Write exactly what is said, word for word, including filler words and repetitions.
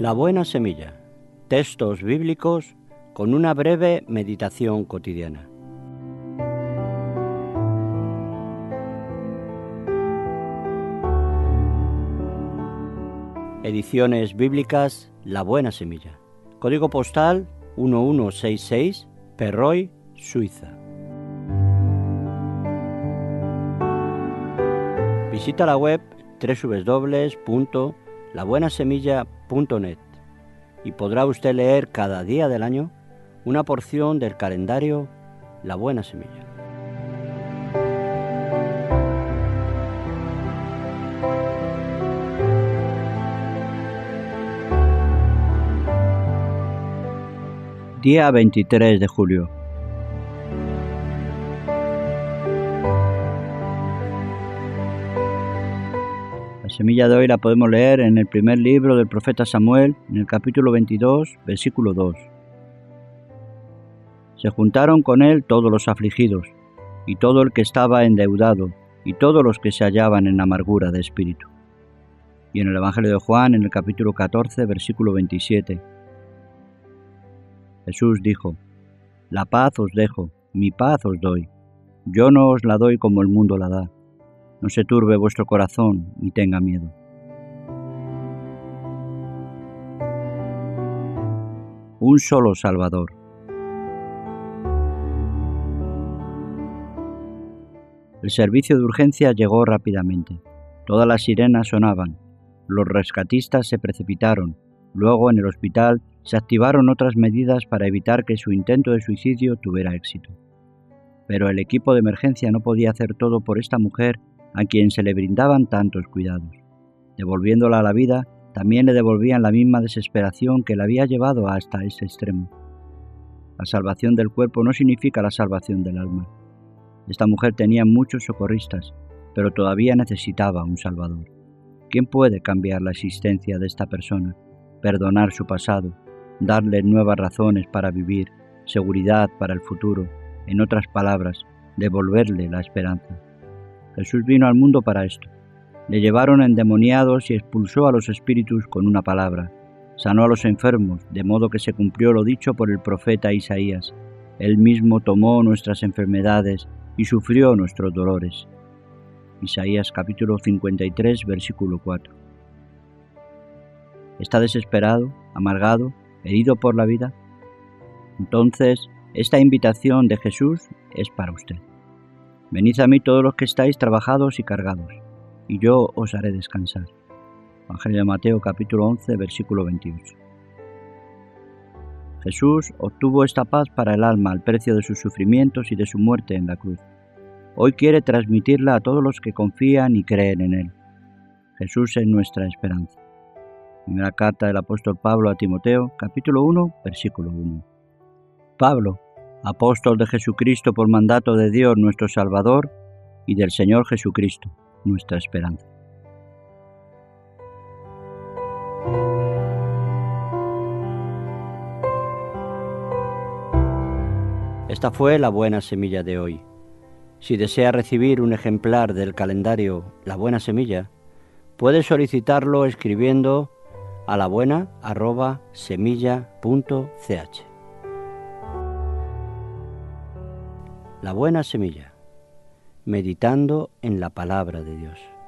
La Buena Semilla. Textos bíblicos con una breve meditación cotidiana. Ediciones Bíblicas La Buena Semilla. Código postal uno uno seis seis, Perroy, Suiza. Visita la web doble u doble u doble u punto la buena semilla punto net y podrá usted leer cada día del año una porción del calendario La Buena Semilla. Día veintitrés de julio. La semilla de hoy la podemos leer en el primer libro del profeta Samuel, en el capítulo veintidós, versículo dos. Se juntaron con él todos los afligidos, y todo el que estaba endeudado, y todos los que se hallaban en amargura de espíritu. Y en el Evangelio de Juan, en el capítulo catorce, versículo veintisiete. Jesús dijo: «La paz os dejo, mi paz os doy. Yo no os la doy como el mundo la da. No se turbe vuestro corazón ni tenga miedo». Un solo Salvador. El servicio de urgencia llegó rápidamente. Todas las sirenas sonaban. Los rescatistas se precipitaron. Luego, en el hospital, se activaron otras medidas para evitar que su intento de suicidio tuviera éxito. Pero el equipo de emergencia no podía hacer todo por esta mujer a quien se le brindaban tantos cuidados. Devolviéndola a la vida, también le devolvían la misma desesperación que la había llevado hasta ese extremo. La salvación del cuerpo no significa la salvación del alma. Esta mujer tenía muchos socorristas, pero todavía necesitaba un salvador. ¿Quién puede cambiar la existencia de esta persona, perdonar su pasado, darle nuevas razones para vivir, seguridad para el futuro, en otras palabras, devolverle la esperanza? Jesús vino al mundo para esto. Le llevaron endemoniados y expulsó a los espíritus con una palabra. Sanó a los enfermos, de modo que se cumplió lo dicho por el profeta Isaías. Él mismo tomó nuestras enfermedades y sufrió nuestros dolores. Isaías capítulo cincuenta y tres, versículo cuatro. ¿Está desesperado, amargado, herido por la vida? Entonces, esta invitación de Jesús es para usted. Venid a mí todos los que estáis trabajados y cargados, y yo os haré descansar. Evangelio de Mateo, capítulo once, versículo veintiocho. Jesús obtuvo esta paz para el alma al precio de sus sufrimientos y de su muerte en la cruz. Hoy quiere transmitirla a todos los que confían y creen en Él. Jesús es nuestra esperanza. Primera carta del apóstol Pablo a Timoteo, capítulo uno, versículo uno. Pablo, apóstol de Jesucristo por mandato de Dios nuestro Salvador y del Señor Jesucristo, nuestra esperanza. Esta fue la Buena Semilla de hoy. Si desea recibir un ejemplar del calendario La Buena Semilla, puede solicitarlo escribiendo a la buena arroba semilla punto c h. La Buena Semilla, meditando en la palabra de Dios.